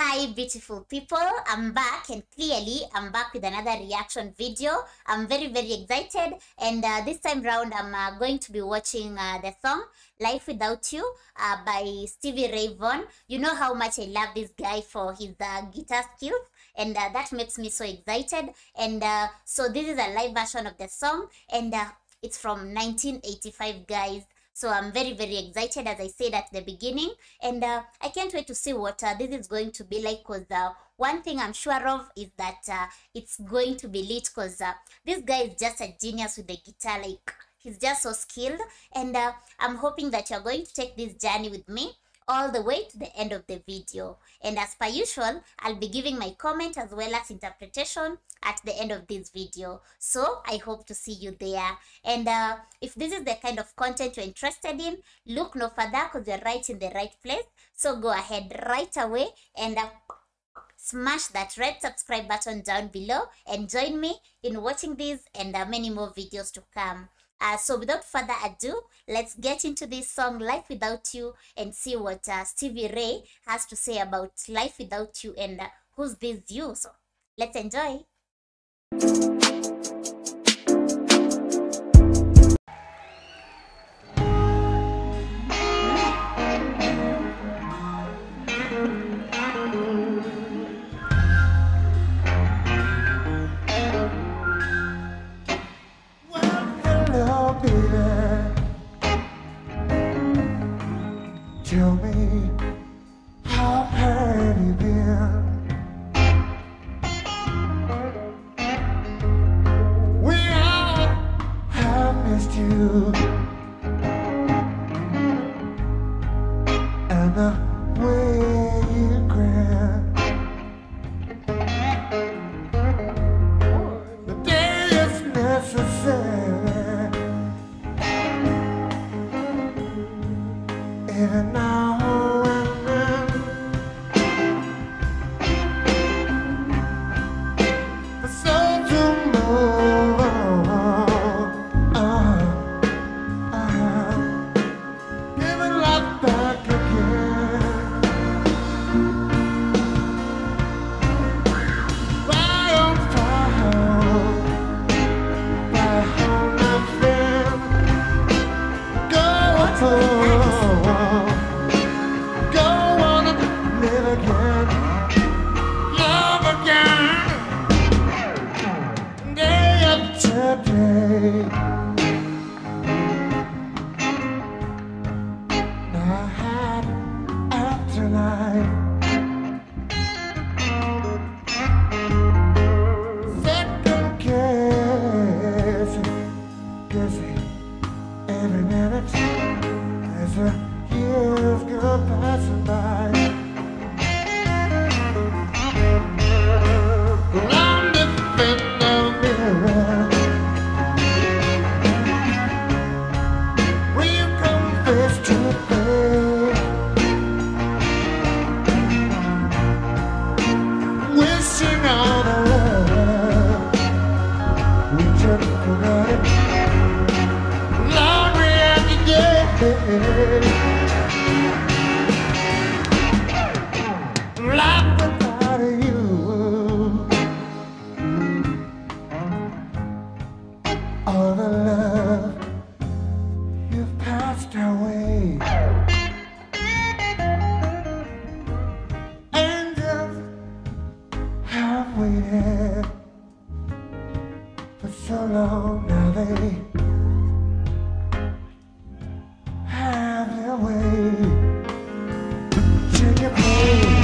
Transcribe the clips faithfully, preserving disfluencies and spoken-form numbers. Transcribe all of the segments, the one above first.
Hi beautiful people, I'm back, and clearly I'm back with another reaction video. I'm very very excited, and uh, this time round I'm uh, going to be watching uh, the song Life Without You uh, by Stevie Ray Vaughan. You know how much I love this guy for his uh, guitar skills, and uh, that makes me so excited. And uh, so this is a live version of the song, and uh, it's from nineteen eighty-five, guys. So I'm very, very excited, as I said at the beginning. And uh, I can't wait to see what uh, this is going to be like, because uh, one thing I'm sure of is that uh, it's going to be lit, because uh, this guy is just a genius with the guitar. Like, he's just so skilled. And uh, I'm hoping that you're going to take this journey with me all the way to the end of the video. And as per usual, I'll be giving my comment as well as interpretation at the end of this video. So I hope to see you there. And uh, if this is the kind of content you're interested in, look no further, because you're right in the right place. So go ahead right away and uh, smash that red subscribe button down below and join me in watching these and uh, many more videos to come. Uh, so without further ado, let's get into this song Life Without You and see what uh, Stevie Ray has to say about life without you and uh, who's this you. So let's enjoy. Tell me, how have you been? We all have missed you, and the way you grin, the day is necessary. Even now and then, the sun to move on, oh, oh, give it right back again. Fly on fire, fly on nothing, go on. Second guess, guessing every minute as the years go passing by. Blind in the mirror, will come face to face. Wishing on a love we just forgot it. Glory every day, life without you. All the love you've passed away. Waited for so long, now they have their way. Take your place.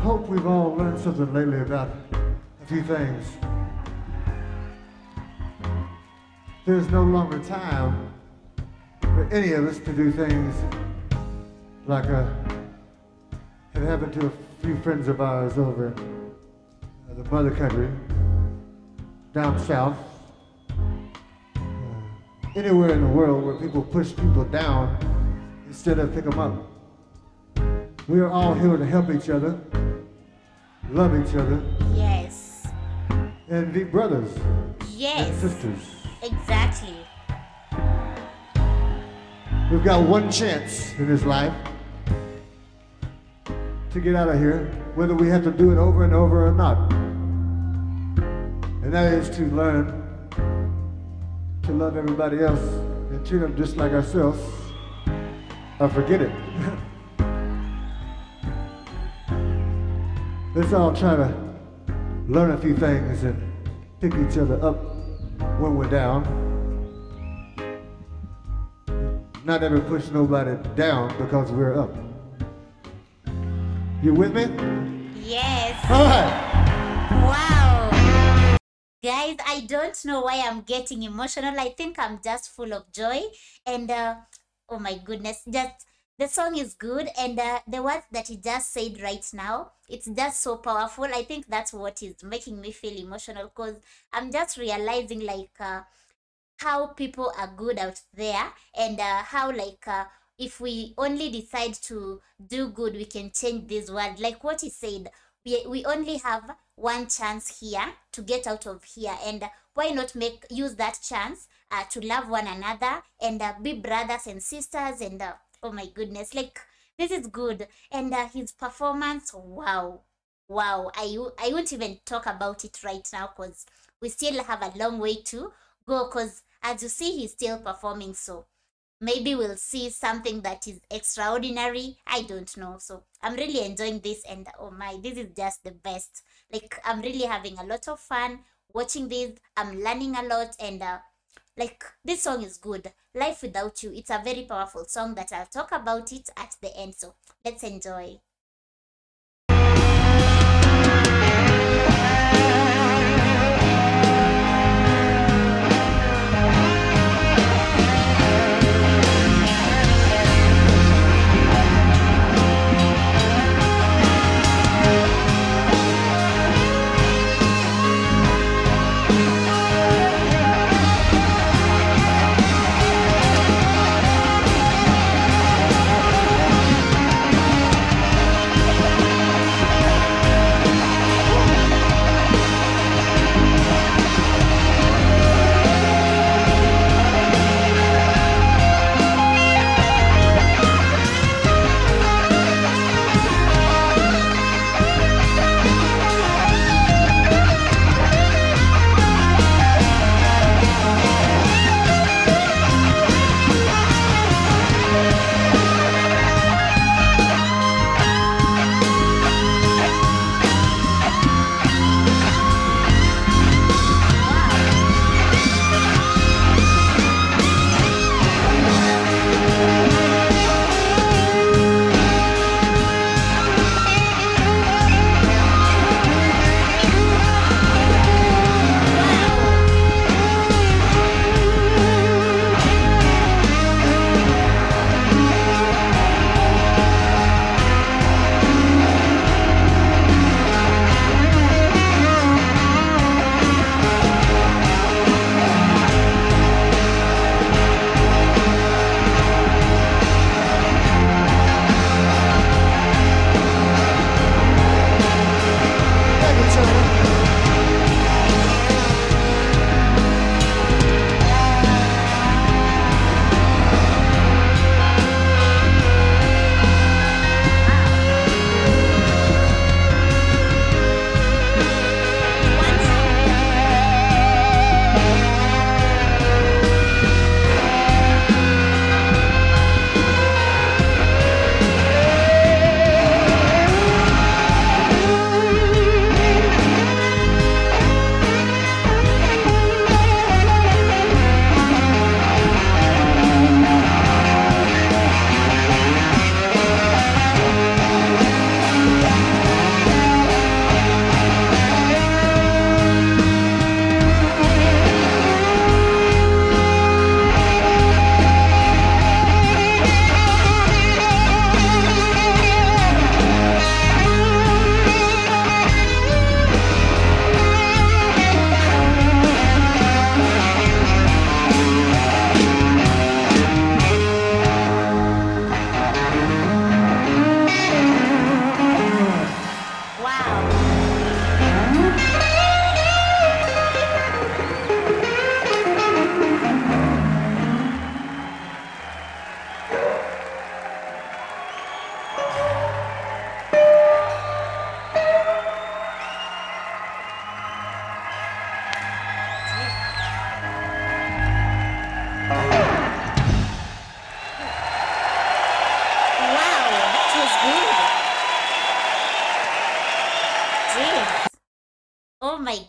hope we've all learned something lately about a few things. There's no longer time for any of us to do things like uh, it happened to a few friends of ours over in uh, the mother country, down south, uh, anywhere in the world where people push people down instead of pick them up. We are all here to help each other, love each other. Yes. And be brothers. Yes. And sisters. Exactly. We've got one chance in this life to get out of here, whether we have to do it over and over or not. And that is to learn to love everybody else and treat them just like ourselves, or forget it. Let's all try to learn a few things and pick each other up when we're down. Not ever push nobody down because we're up. You with me? Yes. All right. Wow. Guys, I don't know why I'm getting emotional. I think I'm just full of joy. And uh, oh my goodness, just... the song is good, and uh, the words that he just said right now, it's just so powerful. I think that's what is making me feel emotional, because I'm just realizing like uh, how people are good out there, and uh, how like uh, if we only decide to do good, we can change this world. Like what he said, we, we only have one chance here to get out of here, and uh, why not make use that chance uh, to love one another and uh, be brothers and sisters and... Uh, oh my goodness, like this is good. And uh, his performance, wow, wow. I, I won't even talk about it right now because we still have a long way to go, because as you see, he's still performing. So maybe we'll see something that is extraordinary. I don't know. So I'm really enjoying this, and oh my, this is just the best. Like I'm really having a lot of fun watching this. I'm learning a lot, and uh, like, this song is good. Life Without You, it's a very powerful song that I'll talk about it at the end. So, let's enjoy.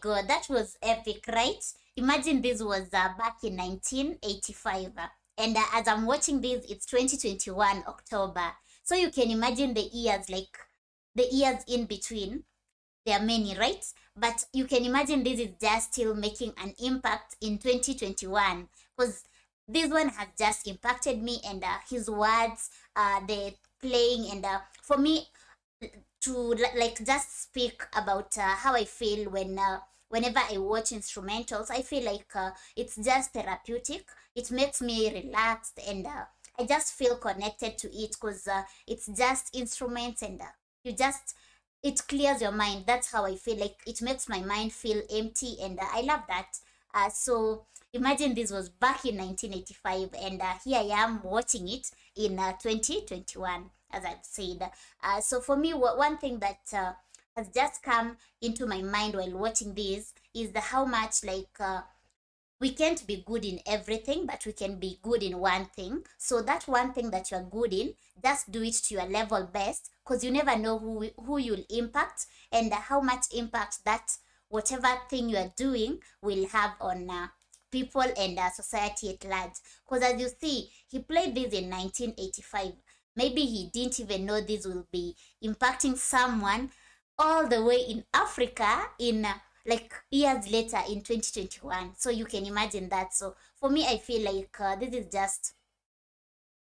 God, that was epic, right? Imagine this was uh, back in nineteen eighty-five. And uh, as I'm watching this, it's twenty twenty-one, October. So you can imagine the years, like the years in between. There are many, right? But you can imagine this is just still making an impact in twenty twenty-one, because this one has just impacted me, and uh, his words, uh, the playing, and uh, for me to like just speak about uh, how I feel when uh, whenever I watch instrumentals, I feel like uh, it's just therapeutic. It makes me relaxed, and uh, I just feel connected to it, because uh, it's just instruments, and uh, you just, it clears your mind. That's how I feel, like it makes my mind feel empty, and uh, I love that. Uh, so imagine this was back in nineteen eighty-five, and uh, here I am watching it in uh, twenty twenty-one, as I've said. Uh, so for me, one thing that uh, has just come into my mind while watching this is the how much like uh, we can't be good in everything, but we can be good in one thing. So that one thing that you're good in, just do it to your level best, because you never know who, who you'll impact, and uh, how much impact that whatever thing you are doing will have on uh, people and uh, society at large. Because as you see, he played this in nineteen eighty-five. Maybe he didn't even know this will be impacting someone all the way in Africa in uh, like years later in twenty twenty-one. So you can imagine that. So for me, I feel like uh, this is just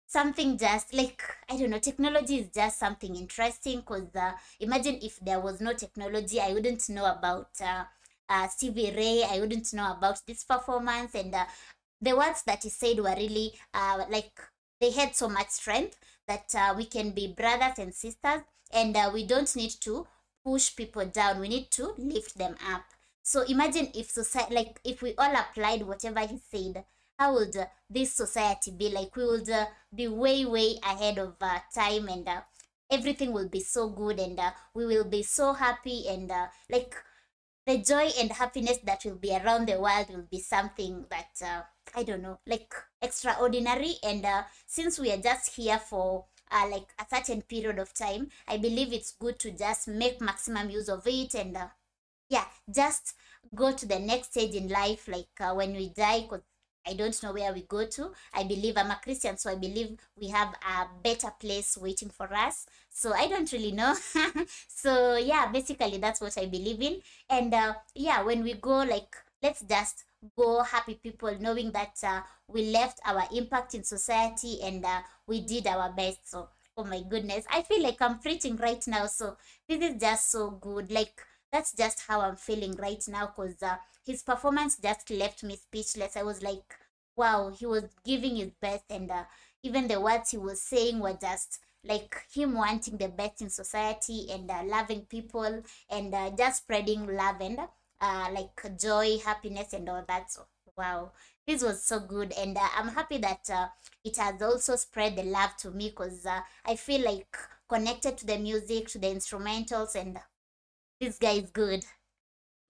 something, just like, I don't know, technology is just something interesting, because uh, imagine if there was no technology, I wouldn't know about uh, uh, Stevie Ray, I wouldn't know about this performance, and uh, the words that he said were really, uh, like, they had so much strength that uh, we can be brothers and sisters, and uh, we don't need to push people down, we need to lift them up. So imagine if society, like, if we all applied whatever he said, how would uh, this society be? Like, we would uh, be way way ahead of uh, time, and uh, everything will be so good, and uh, we will be so happy, and uh, like the joy and happiness that will be around the world will be something that uh, I don't know, like extraordinary. And uh, since we are just here for uh, like a certain period of time, I believe it's good to just make maximum use of it, and uh, yeah, just go to the next stage in life, like uh, when we die, because I don't know where we go to. I believe, I'm a Christian, so I believe we have a better place waiting for us. So I don't really know. So yeah, basically that's what I believe in. And uh, yeah, when we go, like, let's just go happy people, knowing that uh, we left our impact in society, and uh, we did our best. So, oh my goodness, I feel like I'm preaching right now. So this is just so good. Like, that's just how I'm feeling right now, because uh, his performance just left me speechless. I was like, wow, he was giving his best, and uh, even the words he was saying were just like him wanting the best in society, and uh, loving people, and uh, just spreading love, and uh, like joy, happiness, and all that. So, wow, this was so good, and uh, I'm happy that uh, it has also spread the love to me, because uh, I feel like connected to the music, to the instrumentals, and this guy is good.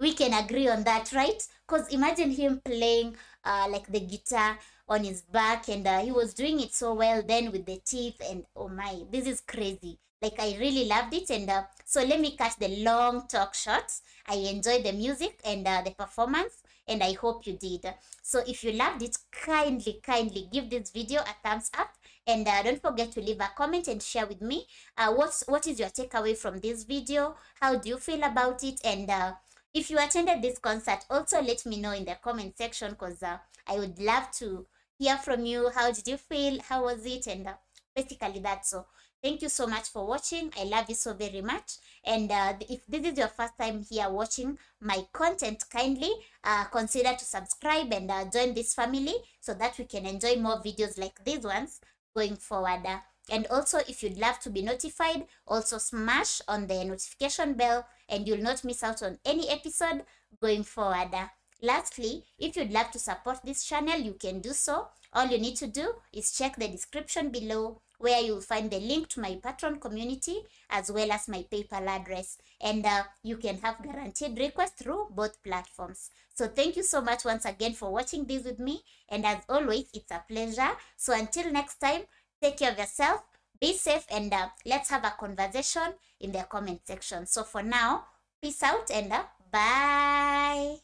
We can agree on that, right? Because imagine him playing uh, like the guitar on his back, and uh, he was doing it so well then with the teeth, and oh my, this is crazy. Like, I really loved it, and uh, so let me cut the long talk short. I enjoyed the music and uh, the performance, and I hope you did. So if you loved it, kindly, kindly give this video a thumbs up, and uh, don't forget to leave a comment and share with me uh, what's, what is your takeaway from this video? How do you feel about it? And uh, if you attended this concert, also let me know in the comment section, because uh, I would love to hear from you. How did you feel? How was it? And uh, basically that. So thank you so much for watching. I love you so very much. And uh, if this is your first time here watching my content, kindly uh, consider to subscribe and uh, join this family, so that we can enjoy more videos like these ones going forward. Uh, and also, if you'd love to be notified, also smash on the notification bell, and you'll not miss out on any episode going forward. Uh, lastly, if you'd love to support this channel, you can do so. All you need to do is check the description below, where you'll find the link to my Patreon community, as well as my PayPal address, and uh, you can have guaranteed requests through both platforms. So thank you so much once again for watching this with me, and as always, it's a pleasure. So until next time, take care of yourself, be safe, and uh, let's have a conversation in the comment section. So for now, peace out, and uh, Bye.